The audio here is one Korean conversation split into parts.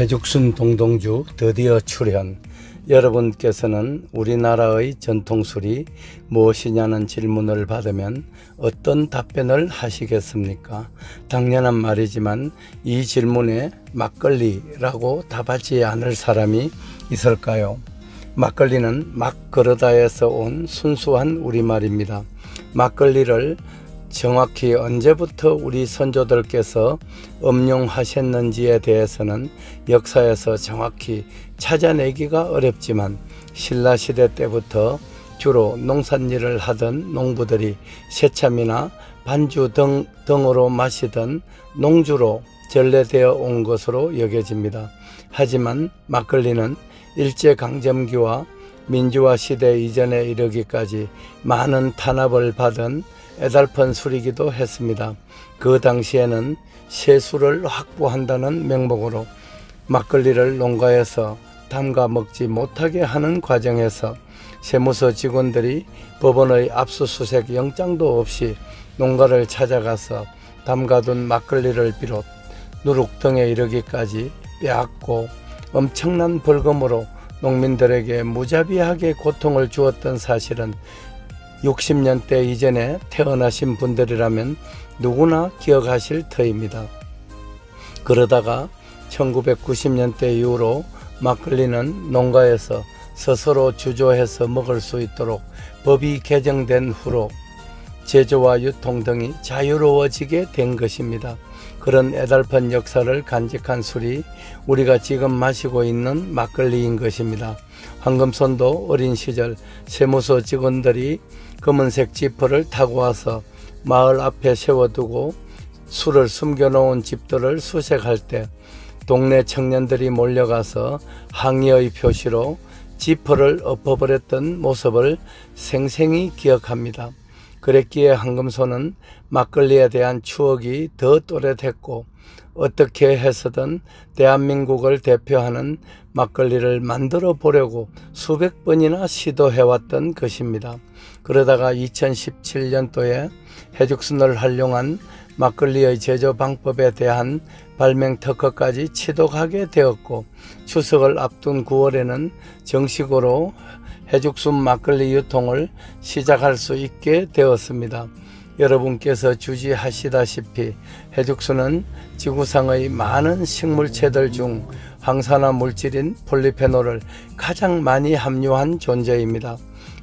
해죽순 동동주 드디어 출현. 여러분께서는 우리나라의 전통술이 무엇이냐는 질문을 받으면 어떤 답변을 하시겠습니까? 당연한 말이지만 이 질문에 막걸리라고 답하지 않을 사람이 있을까요? 막걸리는 막 그러다에서 온 순수한 우리말입니다. 막걸리를 정확히 언제부터 우리 선조들께서 음용하셨는지에 대해서는 역사에서 정확히 찾아내기가 어렵지만 신라시대 때부터 주로 농산일을 하던 농부들이 새참이나 반주 등으로 마시던 농주로 전래되어 온 것으로 여겨집니다. 하지만 막걸리는 일제강점기와 민주화 시대 이전에 이르기까지 많은 탄압을 받은 애달픈 술이기도 했습니다. 그 당시에는 세수를 확보한다는 명목으로 막걸리를 농가에서 담가 먹지 못하게 하는 과정에서 세무서 직원들이 법원의 압수수색 영장도 없이 농가를 찾아가서 담가둔 막걸리를 비롯 누룩 등에 이르기까지 빼앗고 엄청난 벌금으로 농민들에게 무자비하게 고통을 주었던 사실은 60년대 이전에 태어나신 분들이라면 누구나 기억하실 터입니다. 그러다가 1990년대 이후로 막걸리는 농가에서 스스로 주조해서 먹을 수 있도록 법이 개정된 후로 제조와 유통 등이 자유로워지게 된 것입니다. 그런 애달픈 역사를 간직한 술이 우리가 지금 마시고 있는 막걸리인 것입니다. 황금손도 어린 시절 세무서 직원들이 검은색 지퍼를 타고 와서 마을 앞에 세워두고 술을 숨겨놓은 집들을 수색할 때 동네 청년들이 몰려가서 항의의 표시로 지퍼를 엎어버렸던 모습을 생생히 기억합니다. 그랬기에 황금손은 막걸리에 대한 추억이 더 또렷했고 어떻게 해서든 대한민국을 대표하는 막걸리를 만들어 보려고 수백 번이나 시도해왔던 것입니다. 그러다가 2017년도에 해죽순을 활용한 막걸리의 제조 방법에 대한 발명 특허까지 취득하게 되었고 추석을 앞둔 9월에는 정식으로 해죽순 막걸리 유통을 시작할 수 있게 되었습니다. 여러분께서 주지하시다시피 해죽순은 지구상의 많은 식물체들 중 항산화 물질인 폴리페놀을 가장 많이 함유한 존재입니다.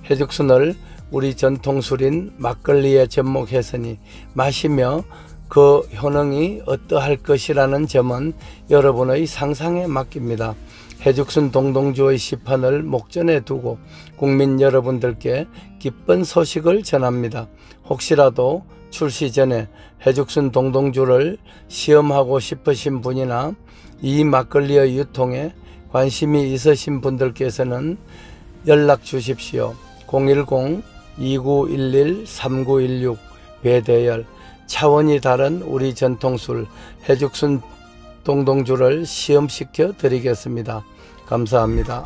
해죽순을 우리 전통술인 막걸리에 접목했으니 마시며 그 효능이 어떠할 것이라는 점은 여러분의 상상에 맡깁니다. 해죽순 동동주의 시판을 목전에 두고 국민 여러분들께 기쁜 소식을 전합니다. 혹시라도 출시 전에 해죽순 동동주를 시음하고 싶으신 분이나 이 막걸리의 유통에 관심이 있으신 분들께서는 연락 주십시오. 010-2911-3916 배대열. 차원이 다른 우리 전통술 해죽순 동동주를 시음시켜 드리겠습니다. 감사합니다.